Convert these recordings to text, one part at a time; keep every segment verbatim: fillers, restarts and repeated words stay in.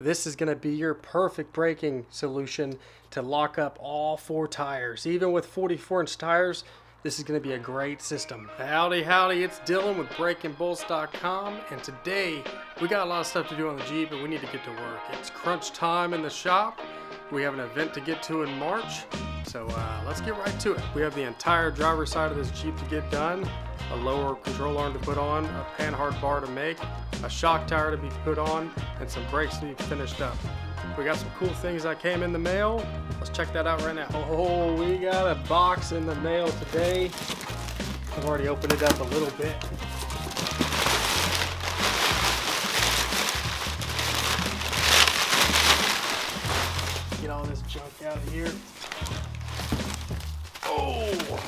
This is going to be your perfect braking solution to lock up all four tires. Even with forty-four inch tires, this is going to be a great system. Howdy, howdy, it's Dylan with Breaking Bolts dot com, and today we got a lot of stuff to do on the Jeep and we need to get to work. It's crunch time in the shop. We have an event to get to in March, so uh, let's get right to it. We have the entire driver's side of this Jeep to get done, a lower control arm to put on, a panhard bar to make, a shock tire to be put on, and some brakes to be finished up. We got some cool things that came in the mail. Let's check that out right now. Oh, we got a box in the mail today. I've already opened it up a little bit. Get all this junk out of here. Oh!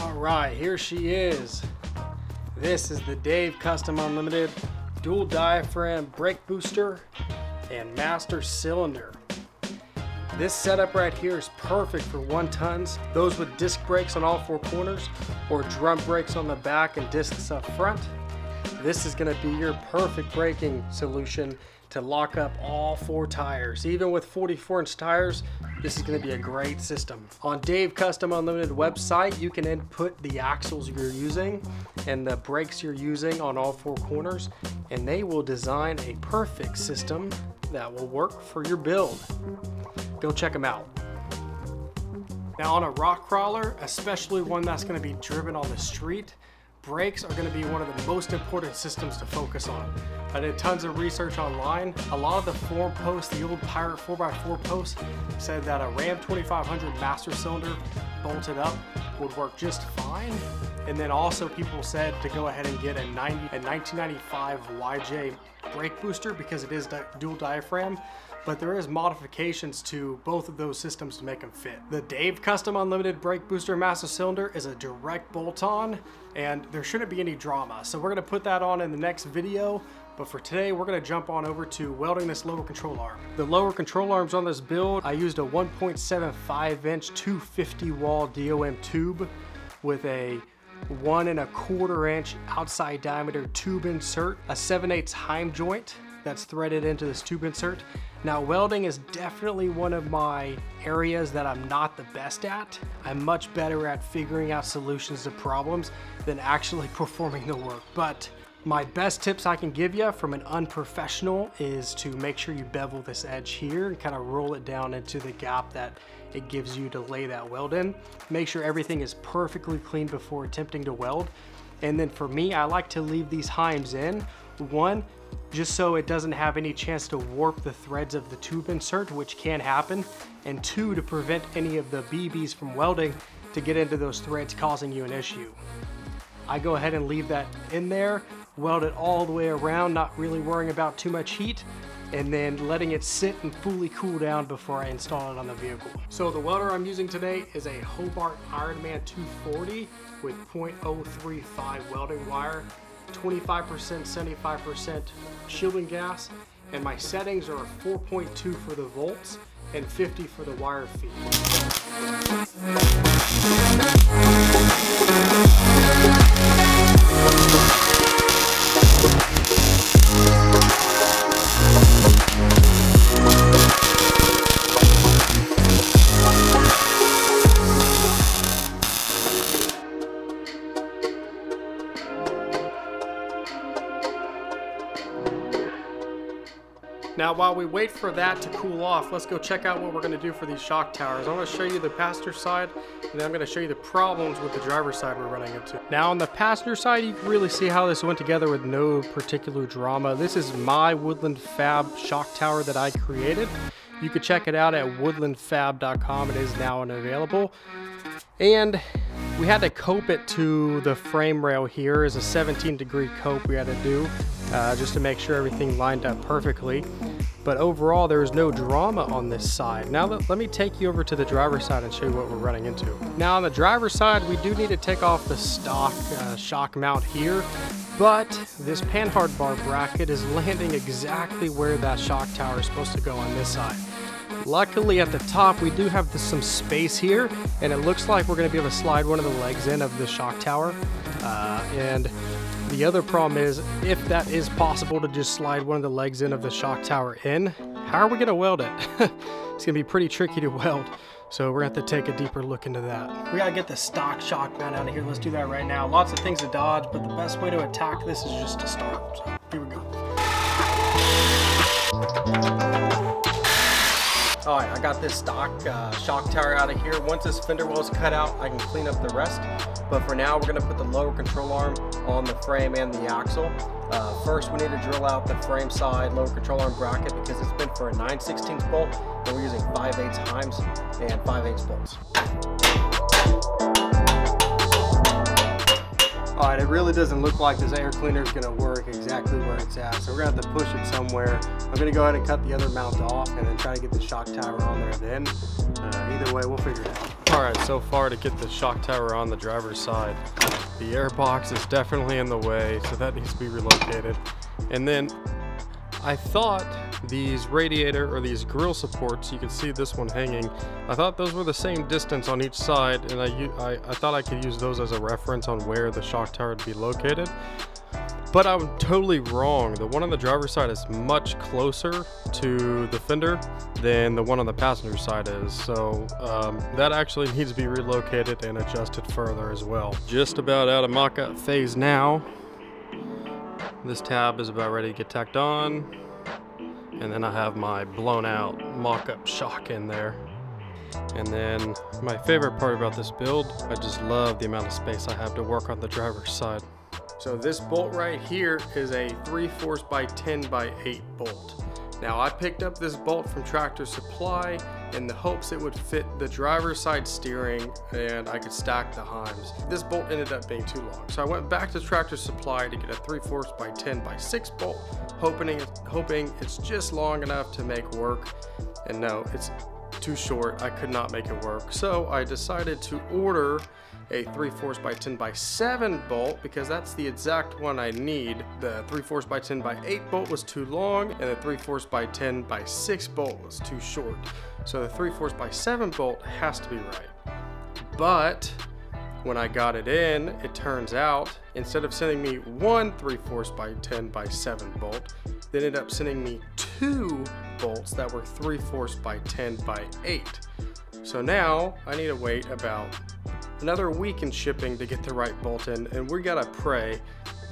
All right, here she is. This is the Dave Custom Unlimited dual diaphragm brake booster and master cylinder. This setup right here is perfect for one tons, those with disc brakes on all four corners or drum brakes on the back and discs up front. This is going to be your perfect braking solution to lock up all four tires. Even with forty-four inch tires, this is going to be a great system. On Dave Custom Unlimited website, you can input the axles you're using and the brakes you're using on all four corners, and they will design a perfect system that will work for your build. Go check them out. Now on a rock crawler, especially one that's going to be driven on the street, brakes are going to be one of the most important systems to focus on. I did tons of research online. A lot of the form posts, the old Pirate four by four posts, said that a Ram twenty-five hundred master cylinder bolted up would work just fine. And then also people said to go ahead and get a, nineteen ninety-five Y J brake booster because it is di dual diaphragm, but there is modifications to both of those systems to make them fit. The Dave Custom Unlimited brake booster master cylinder is a direct bolt on, and there shouldn't be any drama. So we're gonna put that on in the next video, but for today, we're gonna jump on over to welding this lower control arm. The lower control arms on this build, I used a one point seven five inch two fifty wall D O M tube with a one and a quarter inch outside diameter tube insert, a seven eighths heim joint that's threaded into this tube insert. Now, welding is definitely one of my areas that I'm not the best at. I'm much better at figuring out solutions to problems than actually performing the work. But my best tips I can give you from an unprofessional is to make sure you bevel this edge here and kind of roll it down into the gap that it gives you to lay that weld in. Make sure everything is perfectly clean before attempting to weld. And then for me, I like to leave these heims in. One, just so it doesn't have any chance to warp the threads of the tube insert, which can happen. And two, to prevent any of the B Bs from welding to get into those threads causing you an issue. I go ahead and leave that in there, weld it all the way around, not really worrying about too much heat, and then letting it sit and fully cool down before I install it on the vehicle. So the welder I'm using today is a Hobart Ironman two forty with point oh three five welding wire, twenty-five percent, seventy-five percent shielding gas, and my settings are four point two for the volts and fifty for the wire feed. Now, while we wait for that to cool off, let's go check out what we're going to do for these shock towers. I'm going to show you the passenger side, and then I'm going to show you the problems with the driver's side we're running into. Now, on the passenger side, you can really see how this went together with no particular drama. This is my Woodland Fab shock tower that I created. You can check it out at Woodland Fab dot com. It is now available. And we had to cope it to the frame rail here. It's a seventeen degree cope we had to do uh, just to make sure everything lined up perfectly. But overall, there's no drama on this side. Now let, let me take you over to the driver's side and show you what we're running into. Now on the driver's side, we do need to take off the stock uh, shock mount here, but this panhard bar bracket is landing exactly where that shock tower is supposed to go on this side. Luckily at the top, we do have this, some space here, and it looks like we're gonna be able to slide one of the legs in of the shock tower. Uh, and The other problem is, if that is possible to just slide one of the legs in of the shock tower in, how are we gonna weld it? It's gonna be pretty tricky to weld. So we're gonna have to take a deeper look into that. We gotta get the stock shock mount out of here. Let's do that right now. Lots of things to dodge, but the best way to attack this is just to start. So here we go. All right, I got this stock uh, shock tower out of here. Once this fender well is cut out, I can clean up the rest. But for now, we're gonna put the lower control arm on the frame and the axle. Uh, first, we need to drill out the frame side lower control arm bracket because it's been for a nine sixteenths bolt, and we're using five eighths heims and five eighths bolts. All right, it really doesn't look like this air cleaner is gonna work exactly where it's at, so we're gonna have to push it somewhere. I'm gonna go ahead and cut the other mount off and then try to get the shock tower on there then. Uh, either way, we'll figure it out. All right, so far to get the shock tower on the driver's side, the air box is definitely in the way, so that needs to be relocated. And then I thought these radiator or these grill supports, you can see this one hanging, I thought those were the same distance on each side, and I, I, I thought I could use those as a reference on where the shock tower would be located. But I'm totally wrong. The one on the driver's side is much closer to the fender than the one on the passenger side is. So um, that actually needs to be relocated and adjusted further as well. Just about out of mock-up phase now. This tab is about ready to get tacked on. And then I have my blown out mock-up shock in there. And then my favorite part about this build, I just love the amount of space I have to work on the driver's side. So this bolt right here is a three fourths by ten by eight bolt. Now I picked up this bolt from Tractor Supply in the hopes it would fit the driver's side steering and I could stack the heims. This bolt ended up being too long. So I went back to Tractor Supply to get a three fourths by ten by six bolt, hoping, hoping it's just long enough to make work. And no, it's too short. I could not make it work. So I decided to order a three fourths by ten by seven bolt because that's the exact one I need. The three fourths by ten by eight bolt was too long and the three fourths by ten by six bolt was too short. So the three fourths by seven bolt has to be right. But when I got it in, it turns out instead of sending me one three fourths by ten by seven bolt, they ended up sending me two bolts that were three fourths by ten by eight. So now I need to wait about another week in shipping to get the right bolt in, and we gotta pray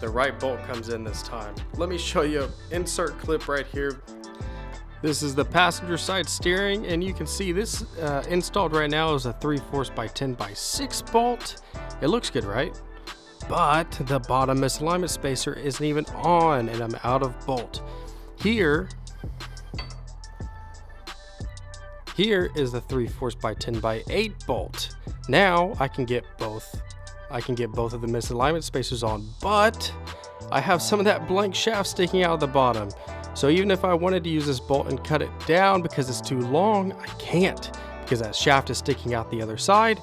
the right bolt comes in this time. Let me show you an insert clip right here. This is the passenger side steering, and you can see this uh, installed right now is a three fourths by ten by six bolt. It looks good, right? But the bottom misalignment spacer isn't even on, and I'm out of bolt. Here, Here is the three fourths by ten by eight bolt. Now I can get both. I can get both of the misalignment spacers on, but I have some of that blank shaft sticking out of the bottom. So even if I wanted to use this bolt and cut it down because it's too long, I can't because that shaft is sticking out the other side,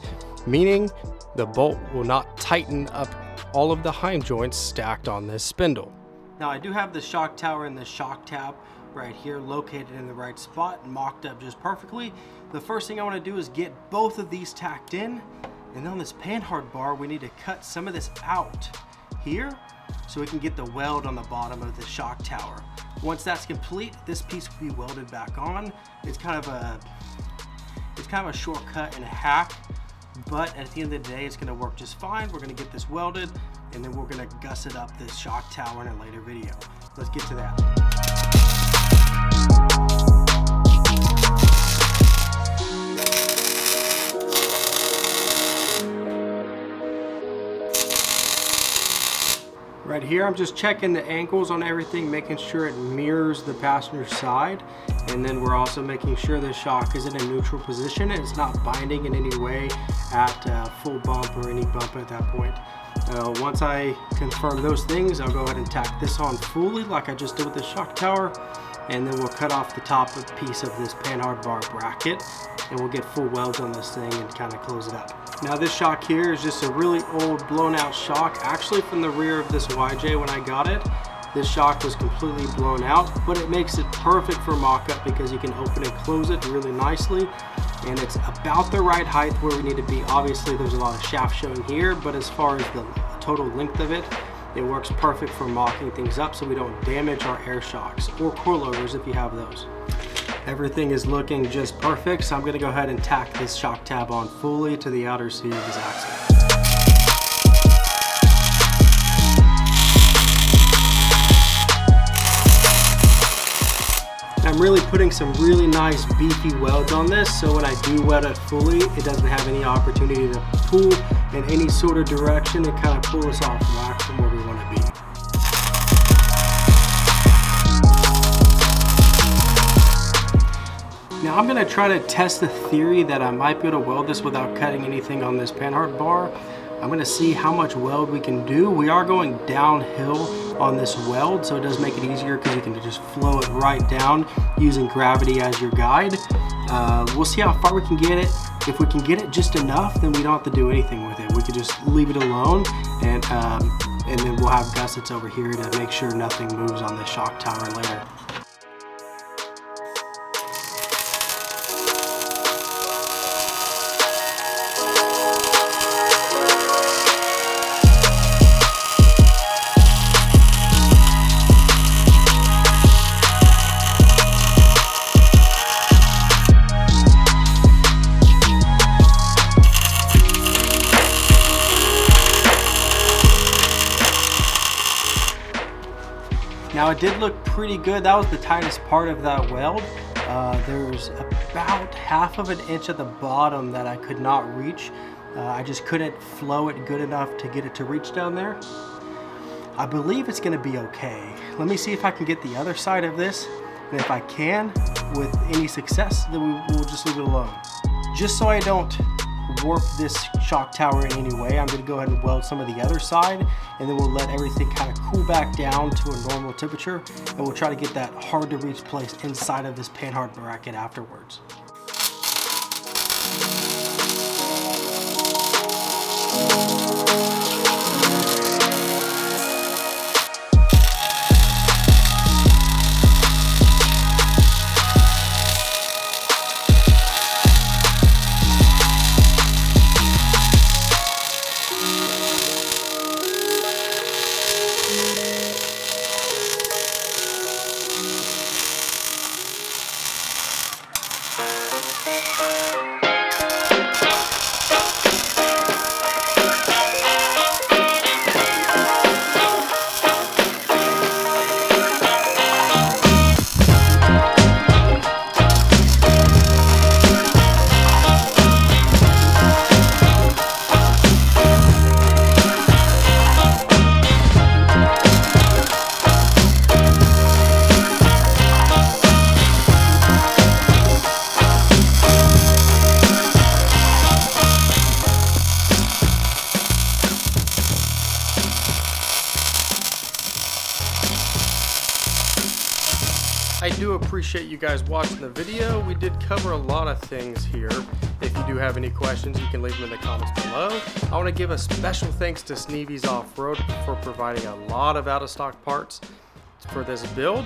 meaning the bolt will not tighten up all of the heim joints stacked on this spindle. Now I do have the shock tower and the shock tab right here located in the right spot and mocked up just perfectly. The first thing I want to do is get both of these tacked in, and on this panhard bar we need to cut some of this out here so we can get the weld on the bottom of the shock tower. Once that's complete, this piece will be welded back on. It's kind of a it's kind of a shortcut and a hack, but at the end of the day it's going to work just fine. We're going to get this welded and then we're going to gusset up this shock tower in a later video. Let's get to that. Right here, I'm just checking the angles on everything, making sure it mirrors the passenger side. And then we're also making sure the shock is in a neutral position and it's not binding in any way at uh, full bump or any bump at that point. Uh, once I confirm those things, I'll go ahead and tack this on fully like I just did with the shock tower. And then we'll cut off the top of piece of this panhard bar bracket and we'll get full welds on this thing and kind of close it up. Now this shock here is just a really old blown out shock, actually from the rear of this Y J when I got it. This shock was completely blown out, but it makes it perfect for mock-up because you can open and close it really nicely. And it's about the right height where we need to be. Obviously there's a lot of shaft showing here, but as far as the total length of it, It works perfect for mocking things up so we don't damage our air shocks or coilovers if you have those. Everything is looking just perfect, so I'm going to go ahead and tack this shock tab on fully to the outer seat of this axle. I'm really putting some really nice beefy welds on this, so when I do weld it fully, it doesn't have any opportunity to pull in any sort of direction and kind of pull us off whack from where we want to be. Now I'm going to try to test the theory that I might be able to weld this without cutting anything on this Panhard bar. I'm going to see how much weld we can do. We are going downhill on this weld, so it does make it easier because you can just flow it right down using gravity as your guide. Uh, we'll see how far we can get it. If we can get it just enough, then we don't have to do anything with it. We could just leave it alone, and um, and then we'll have gussets over here to make sure nothing moves on the shock tower later. Now it did look pretty good. That was the tightest part of that weld. Uh, there's about half of an inch at the bottom that I could not reach. Uh, I just couldn't flow it good enough to get it to reach down there. I believe it's gonna be okay. Let me see if I can get the other side of this. And if I can, with any success, then we will just leave it alone. Just so I don't warp this shock tower in any way, I'm going to go ahead and weld some of the other side, and then we'll let everything kind of cool back down to a normal temperature, and we'll try to get that hard to reach place inside of this Panhard bracket afterwards. I do appreciate you guys watching the video. We did cover a lot of things here. If you do have any questions, you can leave them in the comments below. I want to give a special thanks to Sneveys Off-Road for providing a lot of out-of-stock parts for this build.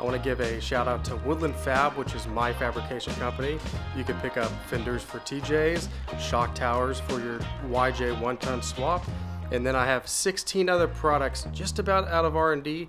I want to give a shout out to Woodland Fab, which is my fabrication company. You can pick up fenders for T Js, shock towers for your Y J one-ton swap, and then I have sixteen other products just about out of R and D.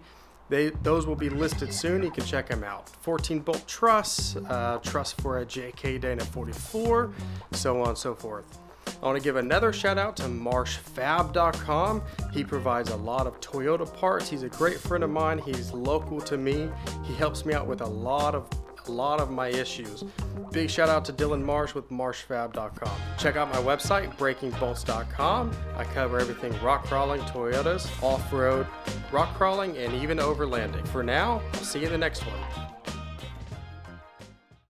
They, those will be listed soon. You can check them out. fourteen bolt truss, uh, truss for a J K Dana forty-four, so on and so forth. I want to give another shout out to Marsh Fab dot com. He provides a lot of Toyota parts. He's a great friend of mine. He's local to me. He helps me out with a lot of a lot of my issues. Big shout out to Dylan Marsh with Marsh Fab dot com. Check out my website, Breaking Bolts dot com. I cover everything rock crawling, Toyotas, off-road, rock crawling, and even overlanding. For now, I'll see you in the next one.